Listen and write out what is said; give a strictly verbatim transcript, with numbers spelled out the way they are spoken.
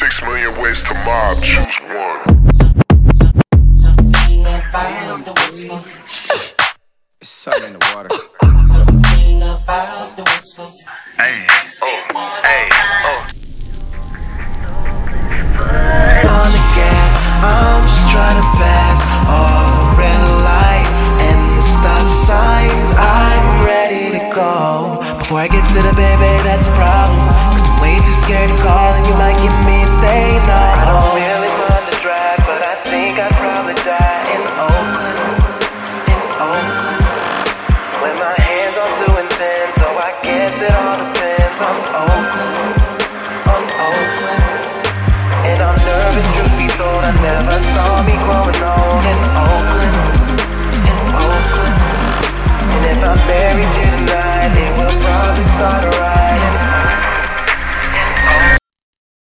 Six million ways to mob, choose one. Something about the whiskers. It's something in the water. Something about the whiskers. Hey, oh, hey, oh. On the gas, I'm just trying to pass all the red lights and the stop signs. I'm ready to go. Before I get to the baby, that's a problem. Cause I'm way too scared to call and you might get me to stay now. I don't really want to drive, but I think I'd probably die in Oakland, in Oakland. When my hands are doing thin, so I guess it all depends on Oakland, on Oakland. And I'm nervous, truth be told, I never saw me growing old in Oakland, in Oakland. And if I buried you tonight, it will probably start